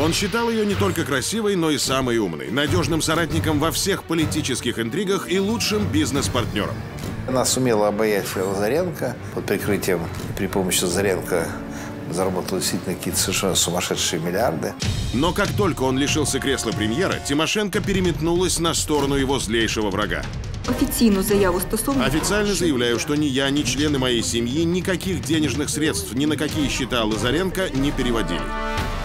Он считал ее не только красивой, но и самой умной, надежным соратником во всех политических интригах и лучшим бизнес-партнером. Она сумела обаять Лазаренко под прикрытием, при помощи Лазаренко заработал действительно какие-то совершенно сумасшедшие миллиарды. Но как только он лишился кресла премьера, Тимошенко переметнулась на сторону его злейшего врага. Официально заявляю, что ни я, ни члены моей семьи никаких денежных средств ни на какие счета Лазаренко не переводили.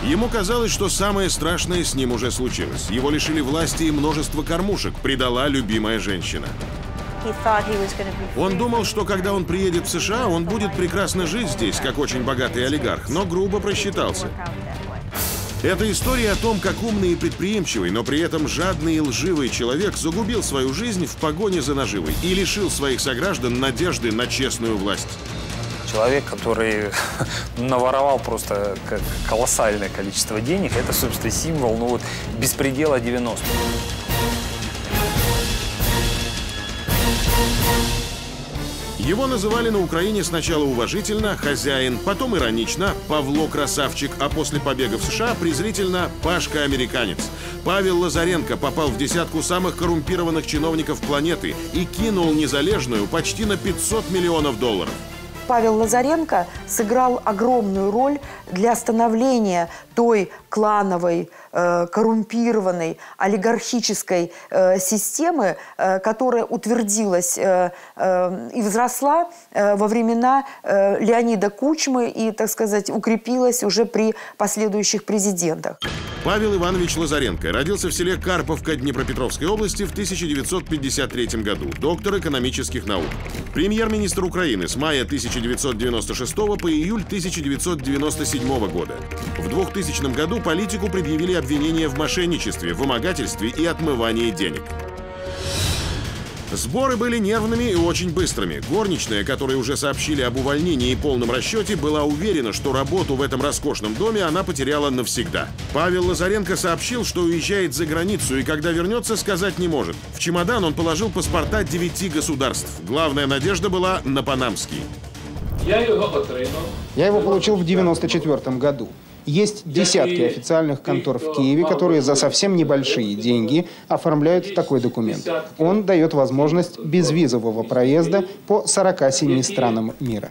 Ему казалось, что самое страшное с ним уже случилось. Его лишили власти и множество кормушек, предала любимая женщина. Он думал, что когда он приедет в США, он будет прекрасно жить здесь, как очень богатый олигарх, но грубо просчитался. Это история о том, как умный и предприимчивый, но при этом жадный и лживый человек загубил свою жизнь в погоне за наживой и лишил своих сограждан надежды на честную власть. Человек, который наворовал просто колоссальное количество денег, это, собственно, символ, ну вот, беспредела 90-х. Его называли на Украине сначала уважительно «хозяин», потом иронично «Павло Красавчик», а после побега в США презрительно «Пашка Американец». Павел Лазаренко попал в десятку самых коррумпированных чиновников планеты и кинул незалежную почти на $500 миллионов. Павел Лазаренко сыграл огромную роль для становления той клановой, коррумпированной, олигархической системы, которая утвердилась и взросла во времена Леонида Кучмы и, так сказать, укрепилась уже при последующих президентах. Павел Иванович Лазаренко родился в селе Карповка Днепропетровской области в 1953 году, доктор экономических наук. Премьер-министр Украины с мая 1996 по июль 1997 года. В 2000 году политику предъявили обвинения в мошенничестве, вымогательстве и отмывании денег. Сборы были нервными и очень быстрыми. Горничная, которой уже сообщили об увольнении и полном расчете, была уверена, что работу в этом роскошном доме она потеряла навсегда. Павел Лазаренко сообщил, что уезжает за границу и когда вернется, сказать не может. В чемодан он положил паспорта 9 государств. Главная надежда была на панамский. Я его получил в 1994 году. Есть десятки официальных контор в Киеве, которые за совсем небольшие деньги оформляют такой документ. Он дает возможность безвизового проезда по 47 странам мира.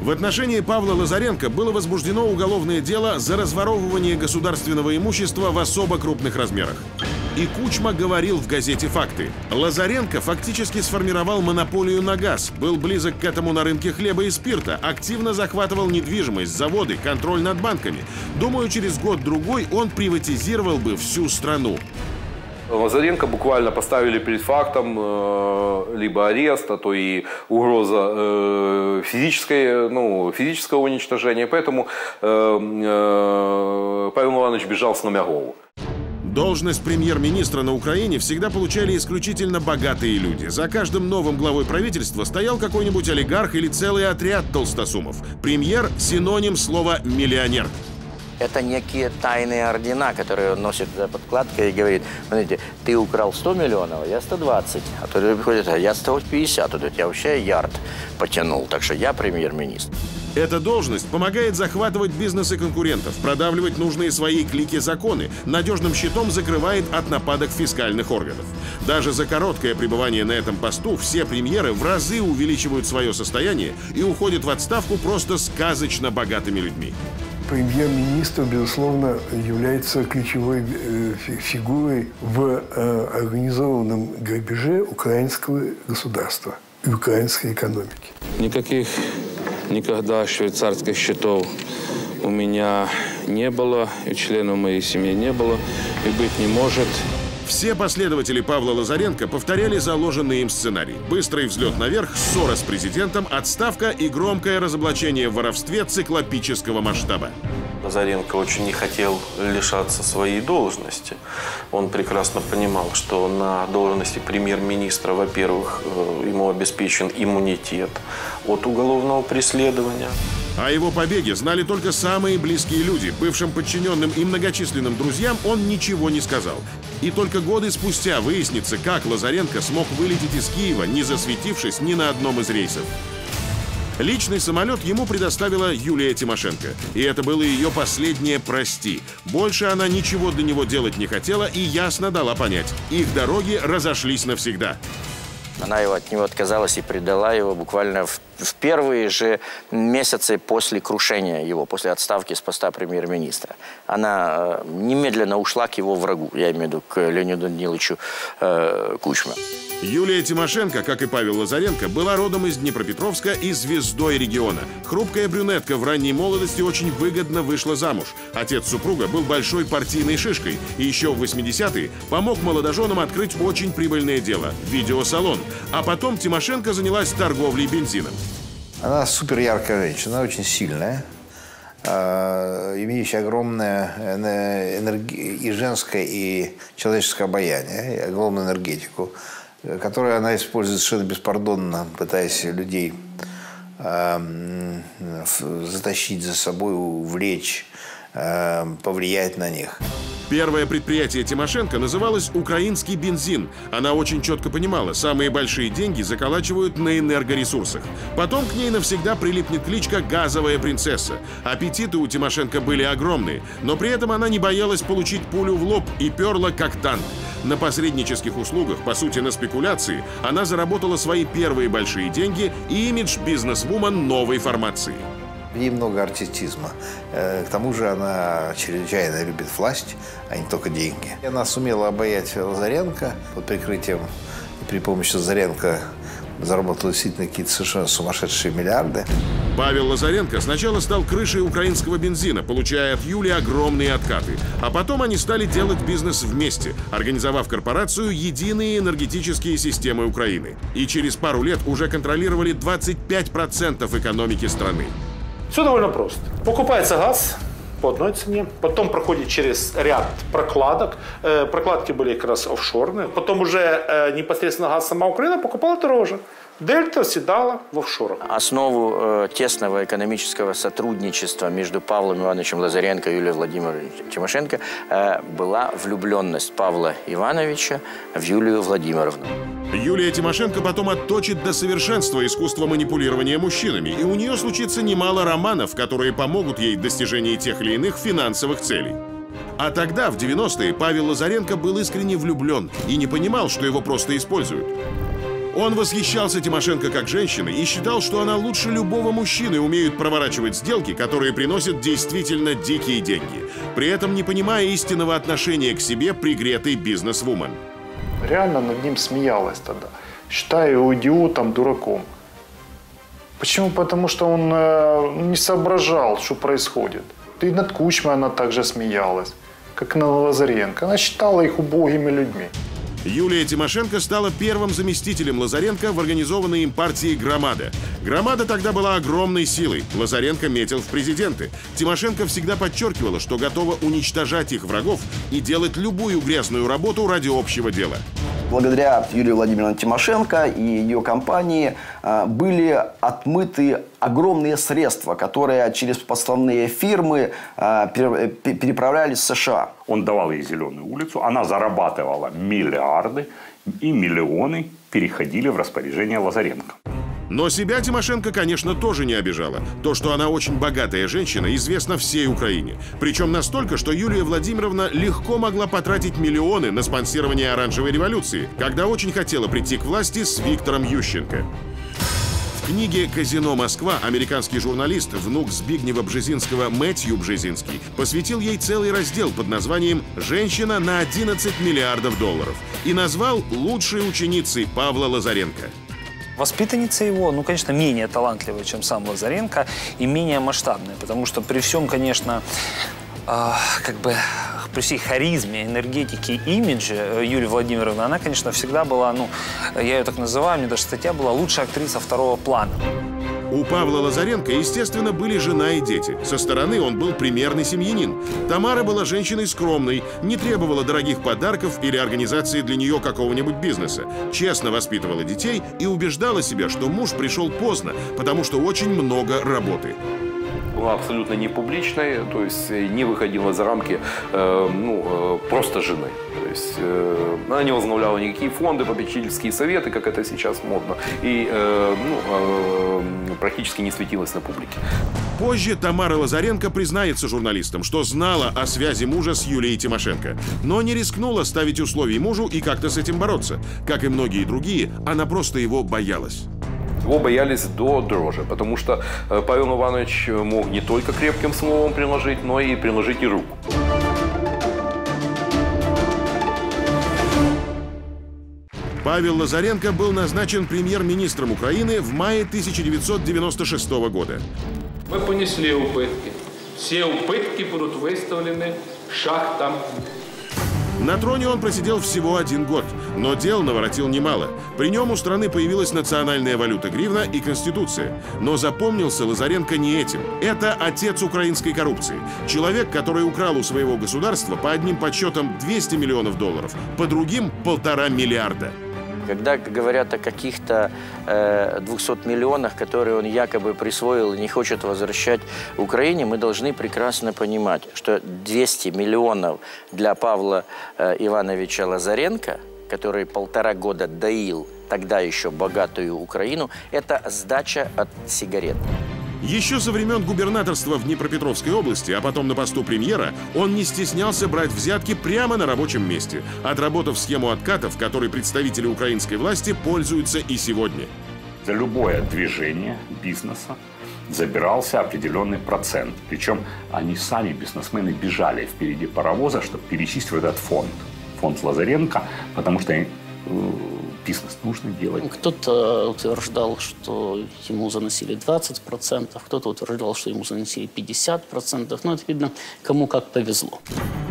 В отношении Павла Лазаренко было возбуждено уголовное дело за разворовывание государственного имущества в особо крупных размерах. И Кучма говорил в газете «Факты». Лазаренко фактически сформировал монополию на газ, был близок к этому на рынке хлеба и спирта, активно захватывал недвижимость, заводы, контроль над банками. Думаю, через год-другой он приватизировал бы всю страну. Лазаренко буквально поставили перед фактом либо арест, а то и угроза физического уничтожения. Поэтому Павел Иванович бежал с номя голову. Должность премьер-министра на Украине всегда получали исключительно богатые люди. За каждым новым главой правительства стоял какой-нибудь олигарх или целый отряд толстосумов. Премьер – синоним слова «миллионер». Это некие тайные ордена, которые он носит за подкладкой и говорит, смотрите, ты украл 100 миллионов, я 120, а то приходит, а я 150, а тут я вообще ярд потянул, так что я премьер-министр. Эта должность помогает захватывать бизнесы конкурентов, продавливать нужные свои клики законы, надежным щитом закрывает от нападок фискальных органов. Даже за короткое пребывание на этом посту все премьеры в разы увеличивают свое состояние и уходят в отставку просто сказочно богатыми людьми. Премьер-министр, безусловно, является ключевой фигурой в организованном грабеже украинского государства и украинской экономики. Никаких никогда швейцарских счетов у меня не было, и членов моей семьи не было, и быть не может. Все последователи Павла Лазаренко повторяли заложенный им сценарий. Быстрый взлет наверх, ссора с президентом, отставка и громкое разоблачение в воровстве циклопического масштаба. Лазаренко очень не хотел лишаться своей должности. Он прекрасно понимал, что на должности премьер-министра, во-первых, ему обеспечен иммунитет от уголовного преследования. О его побеге знали только самые близкие люди. Бывшим подчиненным и многочисленным друзьям он ничего не сказал. И только годы спустя выяснится, как Лазаренко смог вылететь из Киева, не засветившись ни на одном из рейсов. Личный самолет ему предоставила Юлия Тимошенко. И это было ее последнее «прости». Больше она ничего для него делать не хотела и ясно дала понять – их дороги разошлись навсегда. Она от него отказалась и предала его буквально в первые же месяцы после крушения его, после отставки с поста премьер-министра. Она немедленно ушла к его врагу, я имею в виду к Леониду Даниловичу Кучме. Юлия Тимошенко, как и Павел Лазаренко, была родом из Днепропетровска и звездой региона. Хрупкая брюнетка в ранней молодости очень выгодно вышла замуж. Отец супруга был большой партийной шишкой и еще в 80-е помог молодоженам открыть очень прибыльное дело – видеосалон. А потом Тимошенко занялась торговлей бензином. Она супер яркая женщина, очень сильная, имеющая огромное и женское, и человеческое обаяние, и огромную энергетику, которую она использует совершенно беспардонно, пытаясь людей затащить за собой, увлечь, повлиять на них. Первое предприятие Тимошенко называлось «Украинский бензин». Она очень четко понимала, самые большие деньги заколачивают на энергоресурсах. Потом к ней навсегда прилипнет кличка «Газовая принцесса». Аппетиты у Тимошенко были огромные, но при этом она не боялась получить пулю в лоб и перла как танк. На посреднических услугах, по сути на спекуляции, она заработала свои первые большие деньги и имидж бизнесвумен новой формации. Ей много артистизма. К тому же она чрезвычайно любит власть, а не только деньги. Она сумела обаять Лазаренко под прикрытием, и при помощи Лазаренко заработала действительно какие-то совершенно сумасшедшие миллиарды. Павел Лазаренко сначала стал крышей украинского бензина, получая от Юли огромные откаты. А потом они стали делать бизнес вместе, организовав корпорацию «Единые энергетические системы Украины». И через пару лет уже контролировали 25% экономики страны. Все довольно просто. Покупается газ по одной цене, потом проходит через ряд прокладок. Прокладки были как раз офшорные. Потом уже непосредственно газ сама Украина покупала дороже. Дельта оседала в офшорах. Основу тесного экономического сотрудничества между Павлом Ивановичем Лазаренко и Юлией Владимировной Тимошенко была влюбленность Павла Ивановича в Юлию Владимировну. Юлия Тимошенко потом отточит до совершенства искусство манипулирования мужчинами, и у нее случится немало романов, которые помогут ей в достижении тех или иных финансовых целей. А тогда, в 90-е, Павел Лазаренко был искренне влюблен и не понимал, что его просто используют. Он восхищался Тимошенко как женщиной и считал, что она лучше любого мужчины умеет проворачивать сделки, которые приносят действительно дикие деньги, при этом не понимая истинного отношения к себе пригретой бизнесвумен. Реально над ним смеялась тогда, считая его идиотом, дураком. Почему? Потому что он не соображал, что происходит. И над Кучмой она также смеялась, как и над Лазаренко. Она считала их убогими людьми. Юлия Тимошенко стала первым заместителем Лазаренко в организованной им партии «Громада». «Громада» тогда была огромной силой. Лазаренко метил в президенты. Тимошенко всегда подчеркивала, что готова уничтожать их врагов и делать любую грязную работу ради общего дела. Благодаря Юлии Владимировне Тимошенко и ее компании были отмыты огромные средства, которые через подставные фирмы переправлялись в США. Он давал ей «Зеленую улицу», она зарабатывала миллиарды, и миллионы переходили в распоряжение Лазаренко. Но себя Тимошенко, конечно, тоже не обижала. То, что она очень богатая женщина, известно всей Украине. Причем настолько, что Юлия Владимировна легко могла потратить миллионы на спонсирование оранжевой революции, когда очень хотела прийти к власти с Виктором Ющенко. В книге «Казино Москва» американский журналист, внук Збигнева Бжезинского Мэтью Бжезинский, посвятил ей целый раздел под названием «Женщина на 11 миллиардов долларов» и назвал лучшей ученицей Павла Лазаренко. Воспитанница его, ну, конечно, менее талантливая, чем сам Лазаренко, и менее масштабная, потому что при всем, конечно, при всей харизме, энергетике, имидже Юлия Владимировна, она, конечно, всегда была, ну, я ее так называю, мне даже статья была «Лучшая актриса второго плана». У Павла Лазаренко, естественно, были жена и дети. Со стороны он был примерный семьянин. Тамара была женщиной скромной, не требовала дорогих подарков или организации для нее какого-нибудь бизнеса. Честно воспитывала детей и убеждала себя, что муж пришел поздно, потому что очень много работы. была абсолютно не публичной, то есть не выходила за рамки просто жены. То есть она не возглавляла никакие фонды, попечительские советы, как это сейчас модно, и практически не светилась на публике. Позже Тамара Лазаренко признается журналистам, что знала о связи мужа с Юлией Тимошенко, но не рискнула ставить условия мужу и как-то с этим бороться. Как и многие другие, она просто его боялась. Его боялись до дрожи, потому что Павел Иванович мог не только крепким словом приложить, но и приложить и руку. Павел Лазаренко был назначен премьер-министром Украины в мае 1996 года. Мы понесли убытки. Все убытки будут выставлены шахтам. На троне он просидел всего 1 год, но дел наворотил немало. При нем у страны появилась национальная валюта гривна и конституция. Но запомнился Лазаренко не этим. Это отец украинской коррупции. Человек, который украл у своего государства по одним подсчетам 200 миллионов долларов, по другим – 1,5 миллиарда. Когда говорят о каких-то 200 миллионах, которые он якобы присвоил и не хочет возвращать Украине, мы должны прекрасно понимать, что 200 миллионов для Павла Ивановича Лазаренко, который 1,5 года доил тогда еще богатую Украину, это сдача от сигарет. Еще со времен губернаторства в Днепропетровской области, а потом на посту премьера, он не стеснялся брать взятки прямо на рабочем месте, отработав схему откатов, которой представители украинской власти пользуются и сегодня. За любое движение бизнеса забирался определенный процент. Причем они сами, бизнесмены, бежали впереди паровоза, чтобы перечислить в этот фонд Лазаренко, потому что бизнес нужно делать. Кто-то утверждал, что ему заносили 20%, кто-то утверждал, что ему заносили 50%. Но это видно, кому как повезло.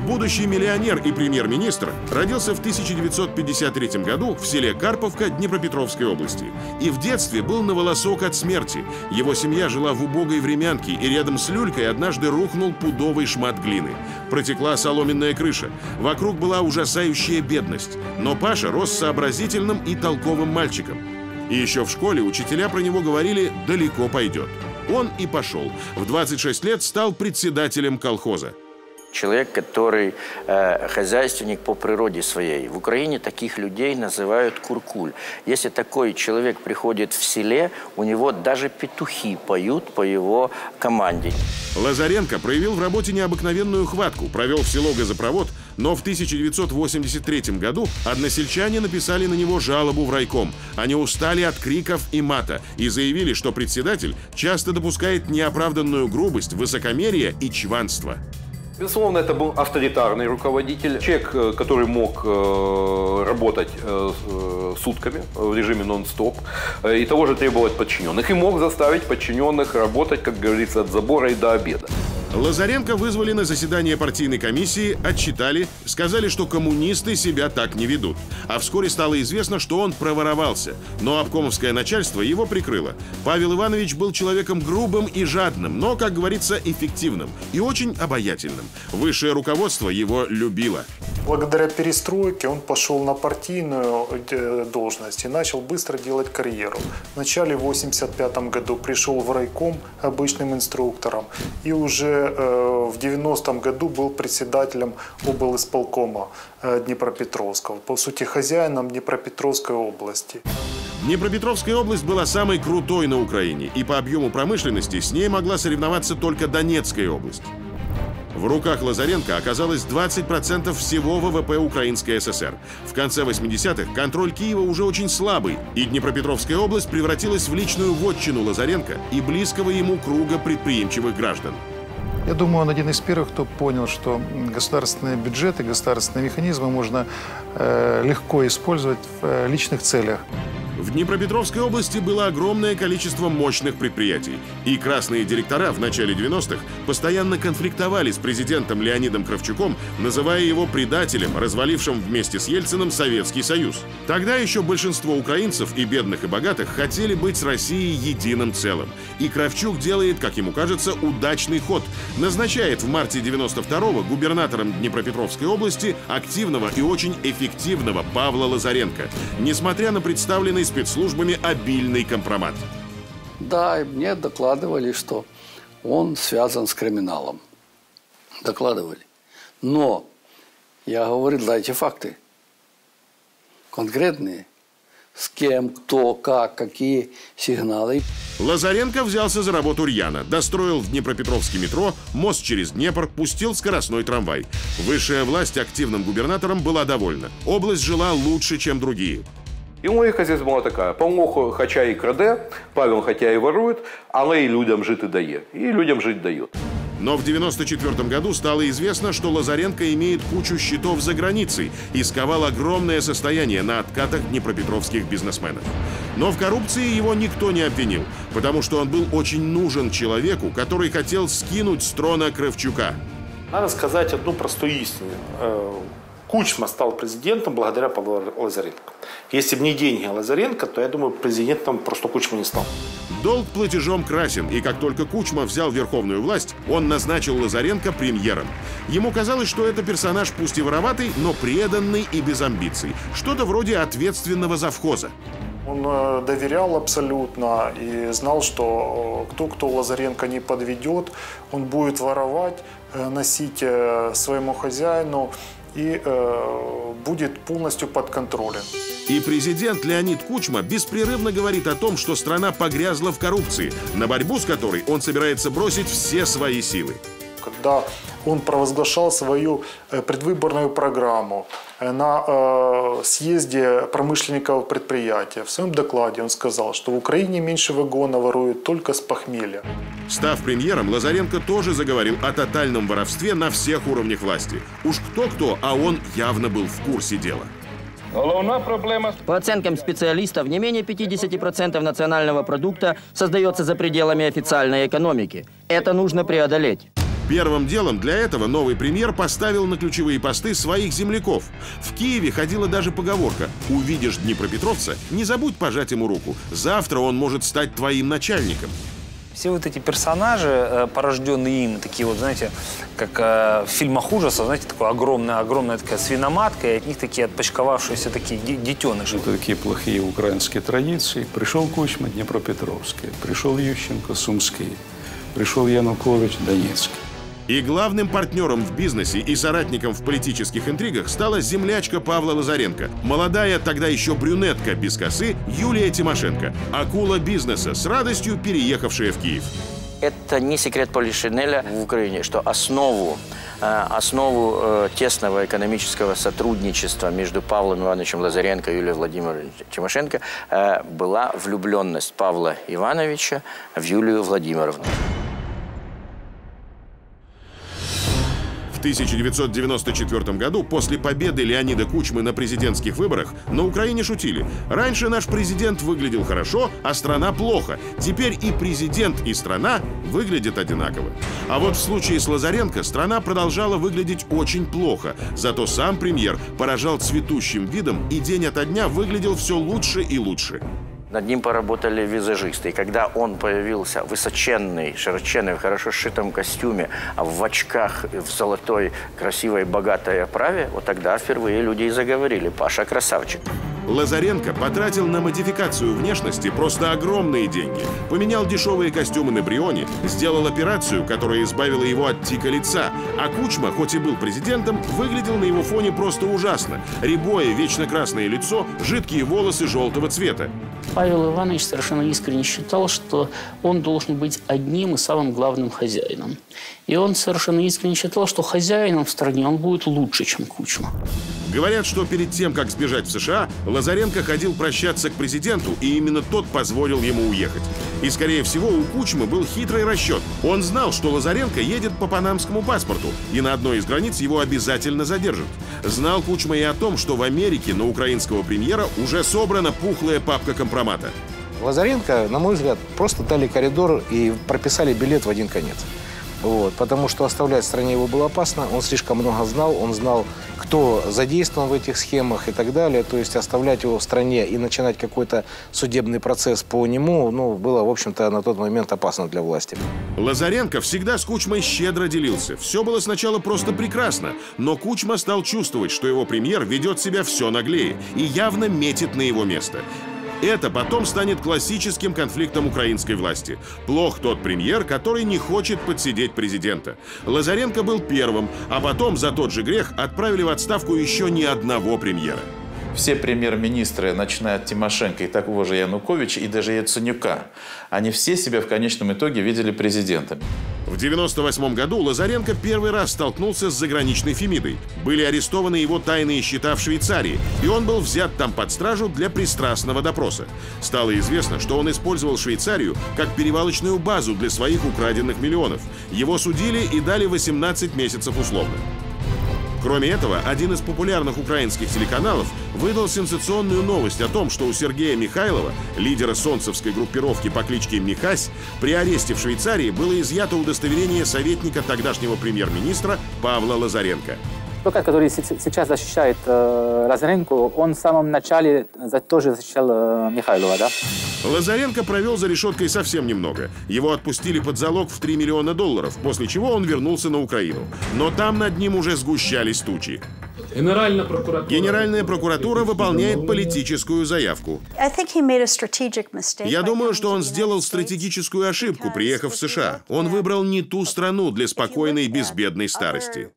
Будущий миллионер и премьер-министр родился в 1953 году в селе Карповка Днепропетровской области. И в детстве был на волосок от смерти. Его семья жила в убогой времянке, и рядом с люлькой однажды рухнул пудовый шмат глины. Протекла соломенная крыша. Вокруг была ужасающая бедность. Но Паша рос сообразительным и толковым мальчиком. И еще в школе учителя про него говорили «далеко пойдет». Он и пошел. В 26 лет стал председателем колхоза. Человек, который хозяйственник по природе своей. В Украине таких людей называют куркуль. Если такой человек приходит в селе, у него даже петухи поют по его команде. Лазаренко проявил в работе необыкновенную хватку, провел в село газопровод, но в 1983 году односельчане написали на него жалобу в райком. Они устали от криков и мата и заявили, что председатель часто допускает неоправданную грубость, высокомерие и чванство. Безусловно, это был авторитарный руководитель, человек, который мог работать сутками в режиме нон-стоп и того же требовать подчиненных, и мог заставить подчиненных работать, как говорится, от забора и до обеда. Лазаренко вызвали на заседание партийной комиссии, отчитали, сказали, что коммунисты себя так не ведут. А вскоре стало известно, что он проворовался. Но обкомовское начальство его прикрыло. Павел Иванович был человеком грубым и жадным, но, как говорится, эффективным и очень обаятельным. Высшее руководство его любило. Благодаря перестройке он пошел на партийную должность и начал быстро делать карьеру. Вначале в 1985 году пришел в райком обычным инструктором и уже в 1990 году был председателем облисполкома Днепропетровского, по сути хозяином Днепропетровской области. Днепропетровская область была самой крутой на Украине, и по объему промышленности с ней могла соревноваться только Донецкая область. В руках Лазаренко оказалось 20% всего ВВП Украинской ССР. В конце 80-х контроль Киева уже очень слабый, и Днепропетровская область превратилась в личную вотчину Лазаренко и близкого ему круга предприимчивых граждан. Я думаю, он один из первых, кто понял, что государственные бюджеты, государственные механизмы можно легко использовать в личных целях. В Днепропетровской области было огромное количество мощных предприятий. И красные директора в начале 90-х постоянно конфликтовали с президентом Леонидом Кравчуком, называя его предателем, развалившим вместе с Ельциным Советский Союз. Тогда еще большинство украинцев, и бедных, и богатых, хотели быть с Россией единым целым. И Кравчук делает, как ему кажется, удачный ход. Назначает в марте 92-го губернатором Днепропетровской области активного и очень эффективного Павла Лазаренко, несмотря на представленный спецслужбами обильный компромат. Да, мне докладывали, что он связан с криминалом. Докладывали. Но я говорю, дайте факты. Конкретные. С кем, кто, как, какие сигналы. Лазаренко взялся за работу рьяно. Достроил в Днепропетровске метро, мост через Днепр, пустил скоростной трамвай. Высшая власть активным губернатором была довольна. Область жила лучше, чем другие. И логика здесь была такая. Павло хоча и краде, Павел хотя и ворует, але и людям жить и дает. И людям жить дает. Но в 1994 году стало известно, что Лазаренко имеет кучу счетов за границей и сковал огромное состояние на откатах днепропетровских бизнесменов. Но в коррупции его никто не обвинил, потому что он был очень нужен человеку, который хотел скинуть с трона Кравчука. Надо сказать одну простую истину. Кучма стал президентом благодаря Павлу Лазаренко. Если бы не деньги Лазаренко, то, я думаю, президентом просто Кучма не стал. Долг платежом красен, и как только Кучма взял верховную власть, он назначил Лазаренко премьером. Ему казалось, что это персонаж пусть и вороватый, но преданный и без амбиций. Что-то вроде ответственного завхоза. Он доверял абсолютно и знал, что кто Лазаренко не подведет, он будет воровать, носить своему хозяину, и будет полностью под контролем. И президент Леонид Кучма беспрерывно говорит о том, что страна погрязла в коррупции, на борьбу с которой он собирается бросить все свои силы. Когда он провозглашал свою предвыборную программу на съезде промышленников предприятия, в своем докладе он сказал, что в Украине меньше вагона воруют только с похмелья. Став премьером, Лазаренко тоже заговорил о тотальном воровстве на всех уровнях власти. Уж кто-кто, а он явно был в курсе дела. По оценкам специалистов, не менее 50% национального продукта создается за пределами официальной экономики. Это нужно преодолеть. Первым делом для этого новый премьер поставил на ключевые посты своих земляков. В Киеве ходила даже поговорка: «Увидишь днепропетровца, не забудь пожать ему руку. Завтра он может стать твоим начальником». Все вот эти персонажи, порожденные им, такие вот, знаете, как в фильмах ужасов, знаете, такая огромная такая свиноматка, и от них такие отпочковавшиеся такие детеныши. Это такие плохие украинские традиции. Пришел Кучма — днепропетровский, пришел Ющенко — сумский, пришел Янукович — донецкий. И главным партнером в бизнесе и соратником в политических интригах стала землячка Павла Лазаренко, молодая, тогда еще брюнетка без косы, Юлия Тимошенко, акула бизнеса, с радостью переехавшая в Киев. Это не секрет полишинеля в Украине, что основу тесного экономического сотрудничества между Павлом Ивановичем Лазаренко и Юлией Владимировной Тимошенко была влюбленность Павла Ивановича в Юлию Владимировну. В 1994 году, после победы Леонида Кучмы на президентских выборах, на Украине шутили: раньше наш президент выглядел хорошо, а страна плохо. Теперь и президент, и страна выглядят одинаково. А вот в случае с Лазаренко страна продолжала выглядеть очень плохо. Зато сам премьер поражал цветущим видом и день ото дня выглядел все лучше и лучше. Над ним поработали визажисты. И когда он появился высоченный, широченный, в хорошо сшитом костюме, в очках, в золотой, красивой, богатой оправе, вот тогда впервые люди и заговорили: Паша красавчик. Лазаренко потратил на модификацию внешности просто огромные деньги. Поменял дешевые костюмы на Брионе, сделал операцию, которая избавила его от тика лица. А Кучма, хоть и был президентом, выглядел на его фоне просто ужасно. Рябое, вечно красное лицо, жидкие волосы желтого цвета. Павел Иванович совершенно искренне считал, что он должен быть одним и самым главным хозяином. И он совершенно искренне считал, что хозяином в стране он будет лучше, чем Кучма. Говорят, что перед тем, как сбежать в США, Лазаренко ходил прощаться к президенту, и именно тот позволил ему уехать. И, скорее всего, у Кучмы был хитрый расчет. Он знал, что Лазаренко едет по панамскому паспорту, и на одной из границ его обязательно задержат. Знал Кучма и о том, что в Америке на украинского премьера уже собрана пухлая папка компромата. Лазаренко, на мой взгляд, просто дали коридор и прописали билет в один конец. Вот, потому что оставлять в стране его было опасно, он слишком много знал, он знал, кто задействован в этих схемах и так далее. То есть оставлять его в стране и начинать какой-то судебный процесс по нему, ну, было, в общем-то, на тот момент опасно для власти. Лазаренко всегда с Кучмой щедро делился. Все было сначала просто прекрасно, но Кучма стал чувствовать, что его премьер ведет себя все наглее и явно метит на его место. Это потом станет классическим конфликтом украинской власти. Плох тот премьер, который не хочет подсидеть президента. Лазаренко был первым, а потом за тот же грех отправили в отставку еще не одного премьера. Все премьер-министры, начиная от Тимошенко и такого же Януковича, и даже Яценюка, они все себя в конечном итоге видели президентами. В 1998 году Лазаренко первый раз столкнулся с заграничной Фемидой. Были арестованы его тайные счета в Швейцарии, и он был взят там под стражу для пристрастного допроса. Стало известно, что он использовал Швейцарию как перевалочную базу для своих украденных миллионов. Его судили и дали 18 месяцев условно. Кроме этого, один из популярных украинских телеканалов выдал сенсационную новость о том, что у Сергея Михайлова, лидера солнцевской группировки по кличке Михась, при аресте в Швейцарии было изъято удостоверение советника тогдашнего премьер-министра Павла Лазаренко. Адвокат, который сейчас защищает Лазаренко, он в самом начале тоже защищал Михайлова, да? Лазаренко провел за решеткой совсем немного. Его отпустили под залог в $3 миллиона, после чего он вернулся на Украину. Но там над ним уже сгущались тучи. Генеральная прокуратура выполняет политическую заявку. Я думаю, что он сделал стратегическую ошибку, приехав в США. Он выбрал не ту страну для спокойной, безбедной старости.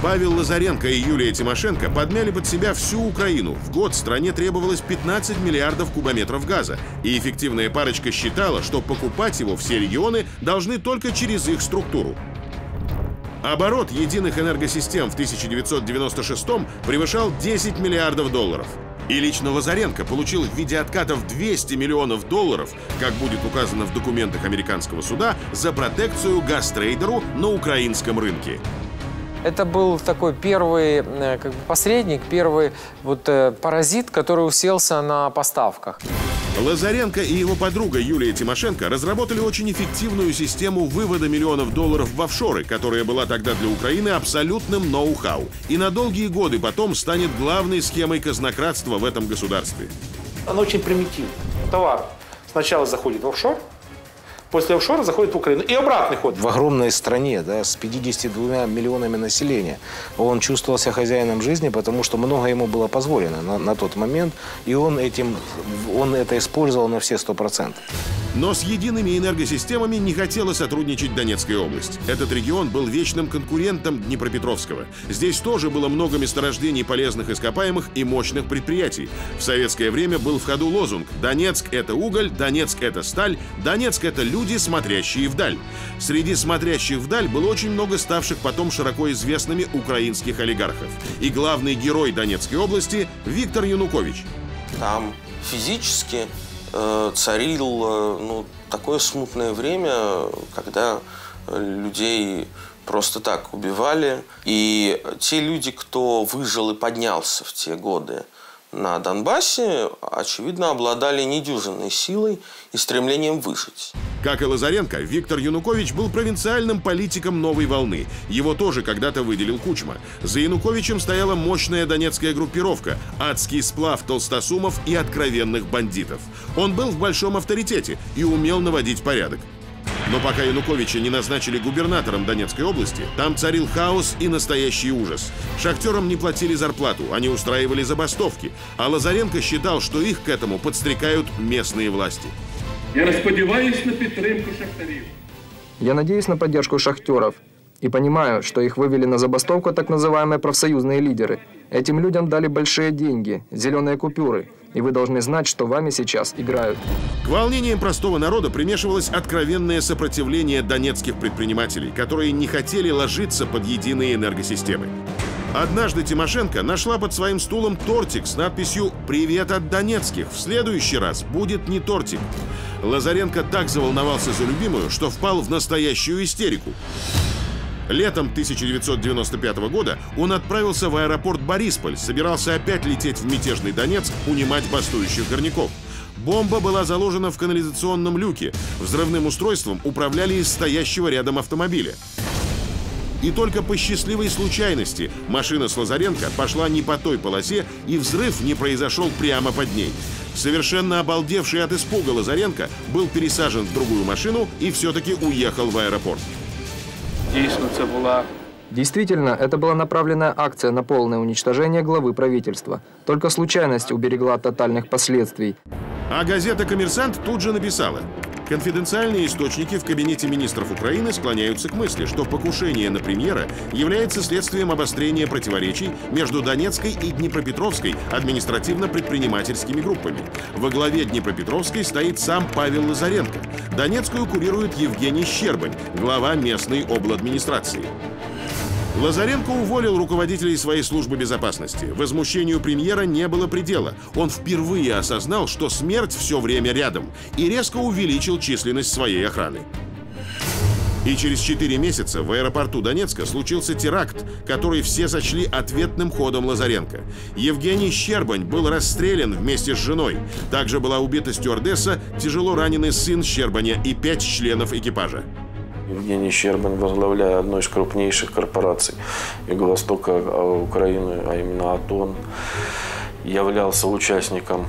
Павел Лазаренко и Юлия Тимошенко подмяли под себя всю Украину. В год стране требовалось 15 миллиардов кубометров газа. И эффективная парочка считала, что покупать его все регионы должны только через их структуру. Оборот единых энергосистем в 1996-м превышал $10 миллиардов. И лично Лазаренко получил в виде откатов $200 миллионов, как будет указано в документах американского суда, за протекцию газтрейдеру на украинском рынке. Это был такой первый как бы посредник, первый вот паразит, который уселся на поставках. Лазаренко и его подруга Юлия Тимошенко разработали очень эффективную систему вывода миллионов долларов в офшоры, которая была тогда для Украины абсолютным ноу-хау. И на долгие годы потом станет главной схемой казнократства в этом государстве. Она очень примитивна. Товар сначала заходит в офшор, после офшора заходит в Украину. И обратный ход. В огромной стране, да, с 52 миллионами населения, он чувствовал себя хозяином жизни, потому что много ему было позволено на тот момент. И он это использовал на все 100%. Но с едиными энергосистемами не хотела сотрудничать Донецкая область. Этот регион был вечным конкурентом Днепропетровского. Здесь тоже было много месторождений полезных ископаемых и мощных предприятий. В советское время был в ходу лозунг «Донецк – это уголь, Донецк – это сталь, Донецк – это люди, смотрящие вдаль». Среди смотрящих вдаль было очень много ставших потом широко известными украинских олигархов. И главный герой Донецкой области – Виктор Янукович. Там физически царил такое смутное время, когда людей просто так убивали. И те люди, кто выжил и поднялся в те годы на Донбассе, очевидно, обладали недюжинной силой и стремлением выжить. Как и Лазаренко, Виктор Янукович был провинциальным политиком новой волны. Его тоже когда-то выделил Кучма. За Януковичем стояла мощная донецкая группировка, адский сплав толстосумов и откровенных бандитов. Он был в большом авторитете и умел наводить порядок. Но пока Януковича не назначили губернатором Донецкой области, там царил хаос и настоящий ужас. Шахтерам не платили зарплату, они устраивали забастовки. А Лазаренко считал, что их к этому подстрекают местные власти. Я надеюсь на поддержку шахтеров. И понимаю, что их вывели на забастовку так называемые профсоюзные лидеры. Этим людям дали большие деньги, зеленые купюры. И вы должны знать, что вами сейчас играют. К волнениям простого народа примешивалось откровенное сопротивление донецких предпринимателей, которые не хотели ложиться под единые энергосистемы. Однажды Тимошенко нашла под своим стулом тортик с надписью «Привет от донецких, в следующий раз будет не тортик». Лазаренко так заволновался за любимую, что впал в настоящую истерику. Летом 1995 года он отправился в аэропорт Борисполь, собирался опять лететь в мятежный Донецк, унимать бастующих горняков. Бомба была заложена в канализационном люке. Взрывным устройством управляли из стоящего рядом автомобиля. И только по счастливой случайности машина с Лазаренко пошла не по той полосе, и взрыв не произошел прямо под ней. Совершенно обалдевший от испуга Лазаренко был пересажен в другую машину и все-таки уехал в аэропорт. Действительно, это была Действительно, это была направленная акция на полное уничтожение главы правительства. Только случайность уберегла от тотальных последствий. А газета «Коммерсант» тут же написала: конфиденциальные источники в кабинете министров Украины склоняются к мысли, что покушение на премьера является следствием обострения противоречий между Донецкой и Днепропетровской административно-предпринимательскими группами. Во главе Днепропетровской стоит сам Павел Лазаренко. Донецкую курирует Евгений Щербань, глава местной обладминистрации. Лазаренко уволил руководителей своей службы безопасности. Возмущению премьера не было предела. Он впервые осознал, что смерть все время рядом, и резко увеличил численность своей охраны. И через 4 месяца в аэропорту Донецка случился теракт, который все сочли ответным ходом Лазаренко. Евгений Щербань был расстрелян вместе с женой. Также была убита стюардесса, тяжело раненый сын Щербаня и 5 членов экипажа. Евгений Щербань, возглавляя одну из крупнейших корпораций Юго-Востока Украины, а именно АТОН, являлся участником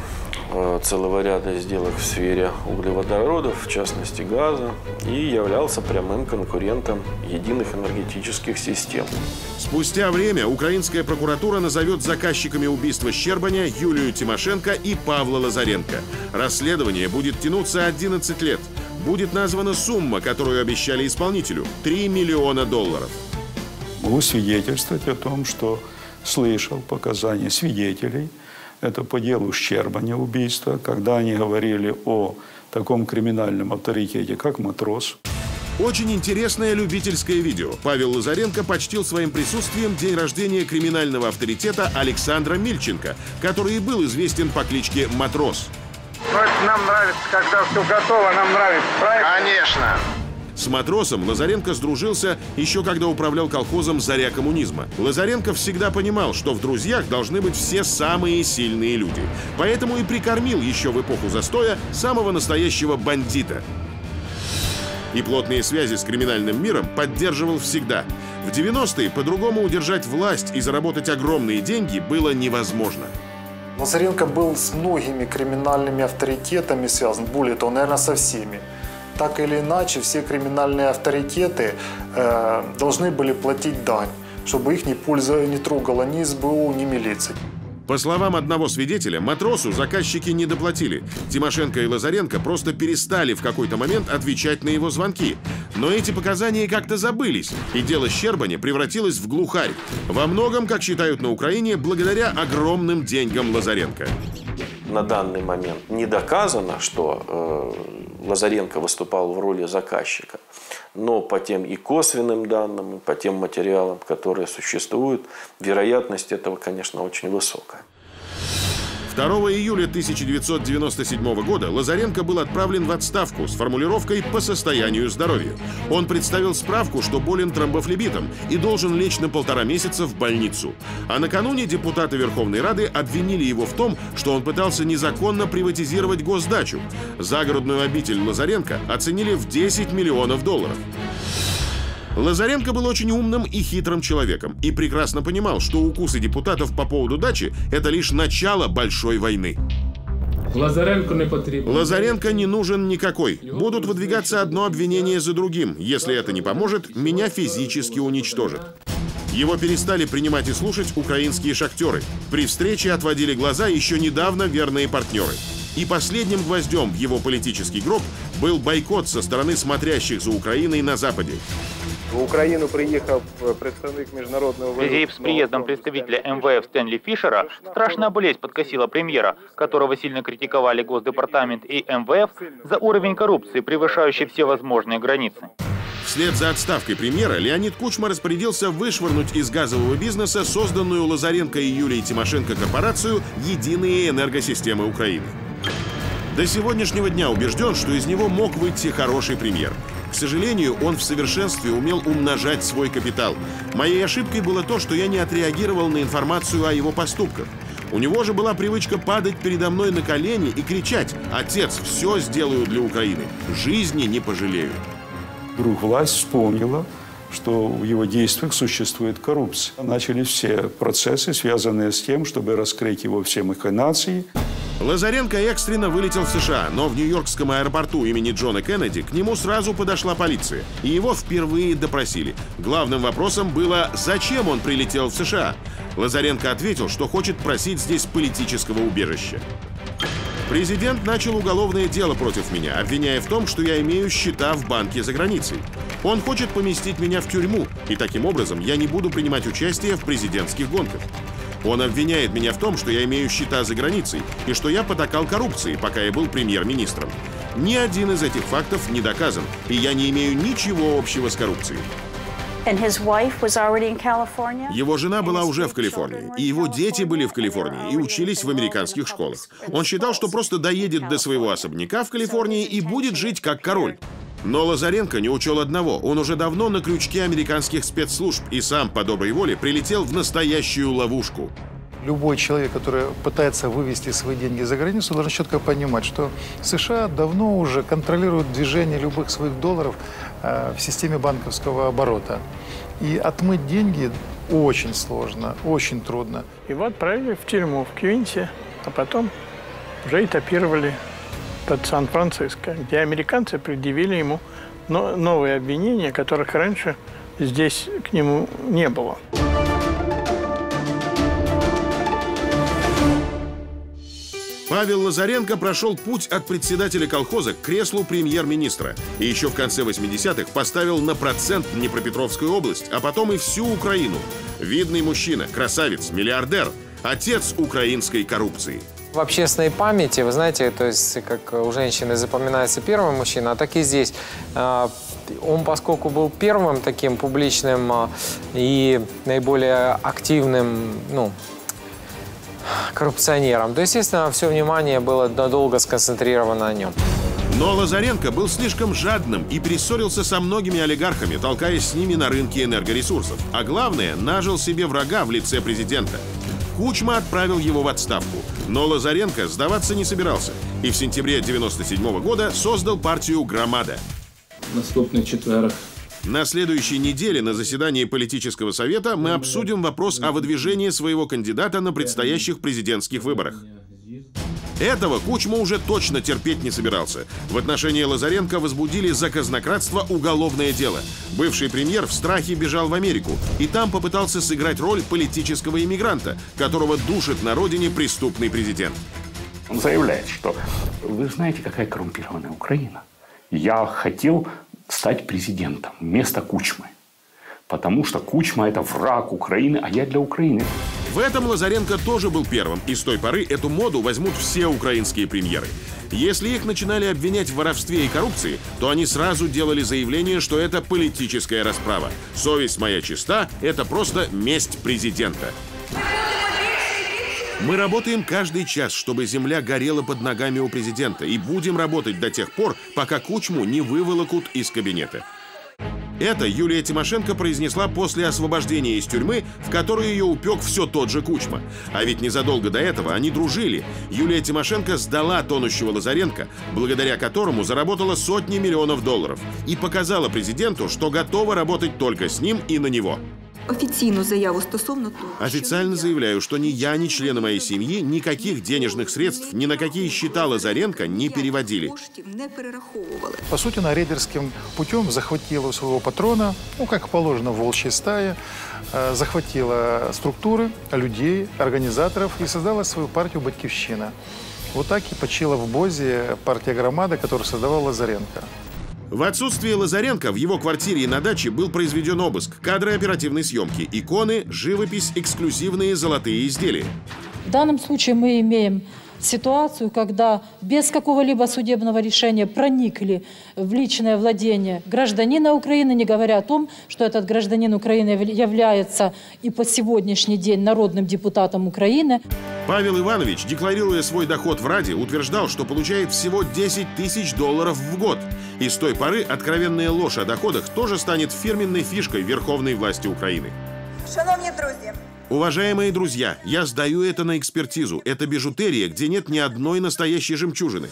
целого ряда сделок в сфере углеводородов, в частности газа, и являлся прямым конкурентом единых энергетических систем. Спустя время украинская прокуратура назовет заказчиками убийства Щербаня Юлию Тимошенко и Павла Лазаренко. Расследование будет тянуться 11 лет. Будет названа сумма, которую обещали исполнителю – $3 миллиона. Могу свидетельствовать о том, что слышал показания свидетелей. Это по делу Щербаня убийства, когда они говорили о таком криминальном авторитете, как матрос. Очень интересное любительское видео. Павел Лазаренко почтил своим присутствием день рождения криминального авторитета Александра Мильченко, который и был известен по кличке «Матрос». Нам нравится, когда все готово, нам нравится, правильно? Конечно. С матросом Лазаренко сдружился еще когда управлял колхозом «Заря коммунизма». Лазаренко всегда понимал, что в друзьях должны быть все самые сильные люди. Поэтому и прикормил еще в эпоху застоя самого настоящего бандита. И плотные связи с криминальным миром поддерживал всегда. В 90-е по-другому удержать власть и заработать огромные деньги было невозможно. Лазаренко был с многими криминальными авторитетами связан, более того, наверное, со всеми. Так или иначе, все криминальные авторитеты должны были платить дань, чтобы их не трогала ни СБУ, ни милиция. По словам одного свидетеля, матросу заказчики не доплатили. Тимошенко и Лазаренко просто перестали в какой-то момент отвечать на его звонки. Но эти показания как-то забылись, и дело Щербаня превратилось в глухарь. Во многом, как считают на Украине, благодаря огромным деньгам Лазаренко. На данный момент не доказано, что Лазаренко выступал в роли заказчика. Но по тем и косвенным данным, и по тем материалам, которые существуют, вероятность этого, конечно, очень высокая. 2 июля 1997 года Лазаренко был отправлен в отставку с формулировкой «по состоянию здоровья». Он представил справку, что болен тромбофлебитом и должен лечь на 1,5 месяца в больницу. А накануне депутаты Верховной Рады обвинили его в том, что он пытался незаконно приватизировать госдачу. Загородную обитель Лазаренко оценили в $10 миллионов. Лазаренко был очень умным и хитрым человеком и прекрасно понимал, что укусы депутатов по поводу дачи – это лишь начало большой войны. Лазаренко не нужен никакой. Будут выдвигаться одно обвинение за другим. Если это не поможет, меня физически уничтожат. Его перестали принимать и слушать украинские шахтеры. При встрече отводили глаза еще недавно верные партнеры. И последним гвоздем в его политический гроб был бойкот со стороны смотрящих за Украиной на Западе. В Украину приехал представитель международного валютного фонда. В связи с приездом представителя МВФ Стэнли Фишера страшная болезнь подкосила премьера, которого сильно критиковали Госдепартамент и МВФ за уровень коррупции, превышающий все возможные границы. Вслед за отставкой премьера Леонид Кучма распорядился вышвырнуть из газового бизнеса созданную Лазаренко и Юлией Тимошенко корпорацию «Единые энергосистемы Украины». До сегодняшнего дня убежден, что из него мог выйти хороший премьер. К сожалению, он в совершенстве умел умножать свой капитал. Моей ошибкой было то, что я не отреагировал на информацию о его поступках. У него же была привычка падать передо мной на колени и кричать: «Отец, все сделаю для Украины, жизни не пожалею». Вдруг власть вспомнила, что в его действиях существует коррупция. Начались все процессы, связанные с тем, чтобы раскрыть его все махинации. Лазаренко экстренно вылетел в США, но в Нью-Йоркском аэропорту имени Джона Кеннеди к нему сразу подошла полиция, и его впервые допросили. Главным вопросом было, зачем он прилетел в США. Лазаренко ответил, что хочет просить здесь политического убежища. Президент начал уголовное дело против меня, обвиняя в том, что я имею счета в банке за границей. Он хочет поместить меня в тюрьму, и таким образом я не буду принимать участие в президентских гонках. Он обвиняет меня в том, что я имею счета за границей, и что я потакал коррупции, пока я был премьер-министром. Ни один из этих фактов не доказан, и я не имею ничего общего с коррупцией. Его жена была уже в Калифорнии, и его дети были в Калифорнии и учились в американских школах. Он считал, что просто доедет до своего особняка в Калифорнии и будет жить как король. Но Лазаренко не учел одного. Он уже давно на крючке американских спецслужб и сам по доброй воле прилетел в настоящую ловушку. Любой человек, который пытается вывести свои деньги за границу, должен четко понимать, что США давно уже контролируют движение любых своих долларов в системе банковского оборота. И отмыть деньги очень сложно, очень трудно. И вот отправили в тюрьму в Квинсе, а потом уже этапировали под Сан-Франциско, где американцы предъявили ему новые обвинения, которых раньше здесь к нему не было. Павел Лазаренко прошел путь от председателя колхоза к креслу премьер-министра. И еще в конце 80-х поставил на процент Днепропетровскую область, а потом и всю Украину. Видный мужчина, красавец, миллиардер, отец украинской коррупции. В общественной памяти, вы знаете, то есть как у женщины запоминается первый мужчина, а так и здесь. Он, поскольку был первым таким публичным и наиболее активным, ну, коррупционером, то, естественно, все внимание было надолго сконцентрировано на нем. Но Лазаренко был слишком жадным и перессорился со многими олигархами, толкаясь с ними на рынке энергоресурсов. А главное, нажил себе врага в лице президента. Кучма отправил его в отставку. Но Лазаренко сдаваться не собирался. И в сентябре 1997 года создал партию «Громада». Наступный четверг. На следующей неделе на заседании политического совета мы обсудим вопрос о выдвижении своего кандидата на предстоящих президентских выборах. Этого Кучма уже точно терпеть не собирался. В отношении Лазаренко возбудили за казнократство уголовное дело. Бывший премьер в страхе бежал в Америку и там попытался сыграть роль политического иммигранта, которого душит на родине преступный президент. Он заявляет, что вы знаете, какая коррумпированная Украина. Я хотел стать президентом вместо Кучмы. Потому что Кучма – это враг Украины, а я для Украины. В этом Лазаренко тоже был первым, и с той поры эту моду возьмут все украинские премьеры. Если их начинали обвинять в воровстве и коррупции, то они сразу делали заявление, что это политическая расправа. «Совесть моя чиста» – это просто месть президента. Мы работаем каждый час, чтобы земля горела под ногами у президента, и будем работать до тех пор, пока Кучму не выволокут из кабинета. Это Юлия Тимошенко произнесла после освобождения из тюрьмы, в которую ее упек все тот же Кучма. А ведь незадолго до этого они дружили. Юлия Тимошенко сдала тонущего Лазаренко, благодаря которому заработала сотни миллионов долларов, и показала президенту, что готова работать только с ним и на него. Официально заявляю, что ни я, ни члены моей семьи никаких денежных средств ни на какие счета Лазаренко не переводили. По сути, она рейдерским путем захватила у своего патрона, ну, как положено, в волчьей стае, захватила структуры, людей, организаторов и создала свою партию «Батькивщина». Вот так и почила в Бозі партия «Громада», которую создавал Лазаренко. В отсутствие Лазаренко в его квартире и на даче был произведен обыск, кадры оперативной съемки, иконы, живопись, эксклюзивные золотые изделия. В данном случае мы имеем ситуацию, когда без какого-либо судебного решения проникли в личное владение гражданина Украины, не говоря о том, что этот гражданин Украины является и по сегодняшний день народным депутатом Украины. Павел Иванович, декларируя свой доход в Раде, утверждал, что получает всего $10 000 в год. И с той поры откровенная ложь о доходах тоже станет фирменной фишкой верховной власти Украины. Шановные друзья! Уважаемые друзья, я сдаю это на экспертизу. Это бижутерия, где нет ни одной настоящей жемчужины.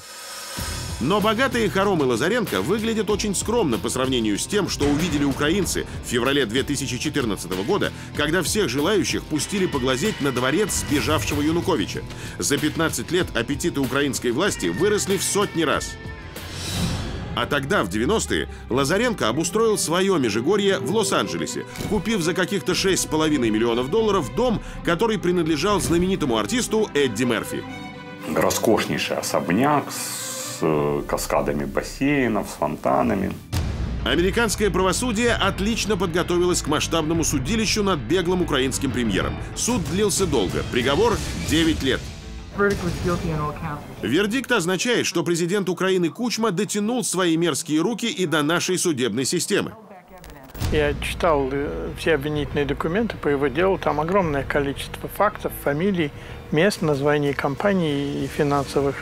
Но богатые хоромы Лазаренко выглядят очень скромно по сравнению с тем, что увидели украинцы в феврале 2014 года, когда всех желающих пустили поглазеть на дворец сбежавшего Януковича. За 15 лет аппетиты украинской власти выросли в сотни раз. А тогда, в 90-е, Лазаренко обустроил свое Межигорье в Лос-Анджелесе, купив за каких-то $6,5 миллионов дом, который принадлежал знаменитому артисту Эдди Мёрфи. Роскошнейший особняк с каскадами бассейнов, с фонтанами. Американское правосудие отлично подготовилось к масштабному судилищу над беглым украинским премьером. Суд длился долго. Приговор — 9 лет. Вердикт означает, что президент Украины Кучма дотянул свои мерзкие руки и до нашей судебной системы. Я читал все обвинительные документы по его делу. Там огромное количество фактов, фамилий, мест, названий компаний и финансовых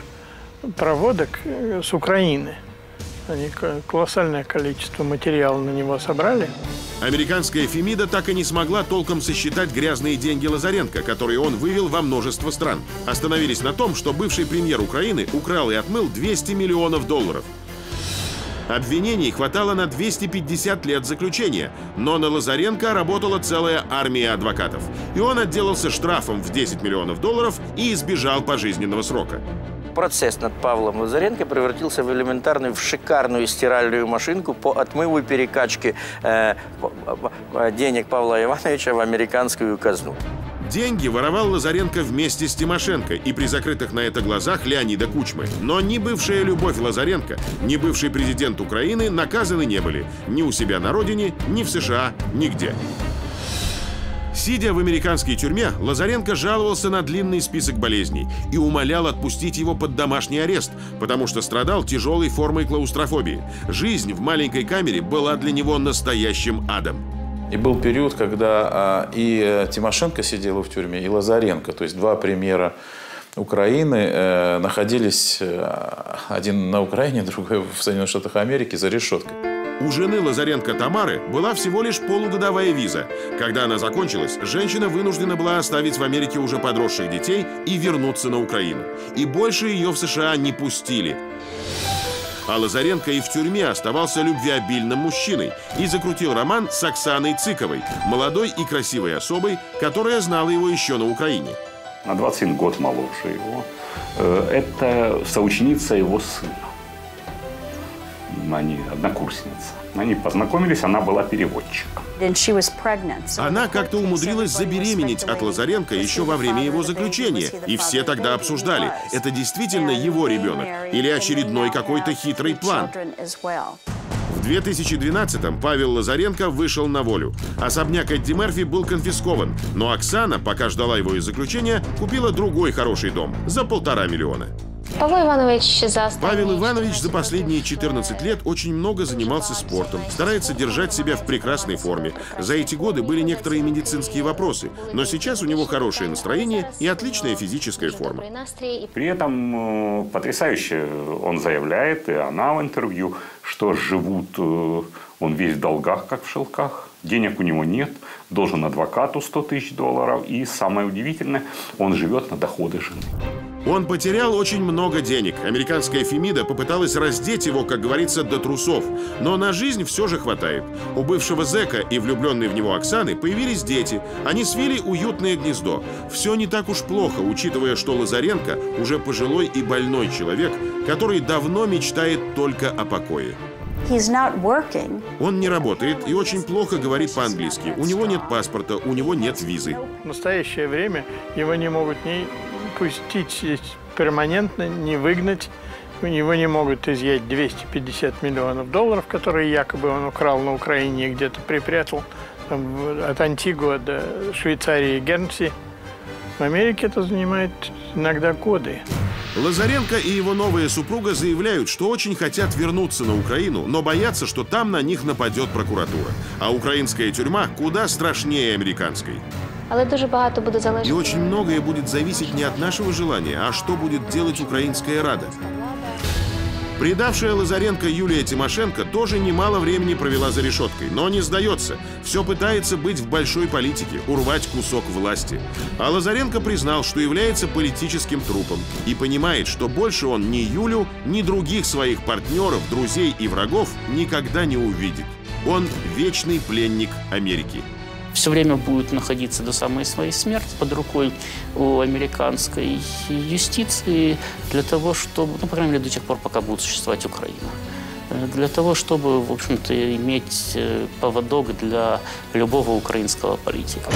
проводок с Украины. Они колоссальное количество материала на него собрали. Американская Фемида так и не смогла толком сосчитать грязные деньги Лазаренко, которые он вывел во множество стран. Остановились на том, что бывший премьер Украины украл и отмыл $200 миллионов. Обвинений хватало на 250 лет заключения, но на Лазаренко работала целая армия адвокатов. И он отделался штрафом в $10 миллионов и избежал пожизненного срока. Процесс над Павлом Лазаренко превратился в элементарную, в шикарную стиральную машинку по отмыву и перекачке денег Павла Ивановича в американскую казну. Деньги воровал Лазаренко вместе с Тимошенко и при закрытых на это глазах Леонида Кучмы. Но ни бывшая любовь Лазаренко, ни бывший президент Украины наказаны не были. Ни у себя на родине, ни в США, нигде. Сидя в американской тюрьме, Лазаренко жаловался на длинный список болезней и умолял отпустить его под домашний арест, потому что страдал тяжелой формой клаустрофобии. Жизнь в маленькой камере была для него настоящим адом. И был период, когда и Тимошенко сидела в тюрьме, и Лазаренко, то есть два премьера Украины, находились один на Украине, другой в Соединенных Штатах Америки за решеткой. У жены Лазаренко Тамары была всего лишь полугодовая виза. Когда она закончилась, женщина вынуждена была оставить в Америке уже подросших детей и вернуться на Украину. И больше ее в США не пустили. А Лазаренко и в тюрьме оставался любвеобильным мужчиной и закрутил роман с Оксаной Цыковой, молодой и красивой особой, которая знала его еще на Украине. На 21 год моложе его. Это соученица его сына. Они однокурсницы. Они познакомились, она была переводчиком. Она как-то умудрилась забеременеть от Лазаренко еще во время его заключения. И все тогда обсуждали, это действительно его ребенок или очередной какой-то хитрый план. В 2012-м Павел Лазаренко вышел на волю. Особняк Эдди Мёрфи был конфискован, но Оксана, пока ждала его из заключения, купила другой хороший дом за $1,5 миллиона. Павел Иванович за последние 14 лет очень много занимался спортом, старается держать себя в прекрасной форме. За эти годы были некоторые медицинские вопросы, но сейчас у него хорошее настроение и отличная физическая форма. При этом потрясающе он заявляет, и она в интервью, что живут, он весь в долгах, как в шелках. Денег у него нет, должен адвокату $100 тысяч. И самое удивительное, он живет на доходы жены. Он потерял очень много денег. Американская Фемида попыталась раздеть его, как говорится, до трусов. Но на жизнь все же хватает. У бывшего зэка и влюбленной в него Оксаны появились дети. Они свили уютное гнездо. Все не так уж плохо, учитывая, что Лазаренко уже пожилой и больной человек, который давно мечтает только о покое. Он не работает и очень плохо говорит по-английски. У него нет паспорта, у него нет визы. В настоящее время его не могут ни пустить перманентно, не выгнать. У него не могут изъять $250 миллионов, которые якобы он украл на Украине и где-то припрятал. Там, от Антигуа до Швейцарии и Гернси. В Америке это занимает иногда годы. Лазаренко и его новая супруга заявляют, что очень хотят вернуться на Украину, но боятся, что там на них нападет прокуратура. А украинская тюрьма куда страшнее американской. И очень многое будет зависеть не от нашего желания, а что будет делать украинская рада. Предавшая Лазаренко Юлия Тимошенко тоже немало времени провела за решеткой, но не сдается. Все пытается быть в большой политике, урвать кусок власти. А Лазаренко признал, что является политическим трупом и понимает, что больше он ни Юлю, ни других своих партнеров, друзей и врагов никогда не увидит. Он вечный пленник Америки. Все время будет находиться до самой своей смерти под рукой у американской юстиции для того, чтобы, ну, по крайней мере, до тех пор, пока будет существовать Украина, для того, чтобы, в общем-то, иметь поводок для любого украинского политика.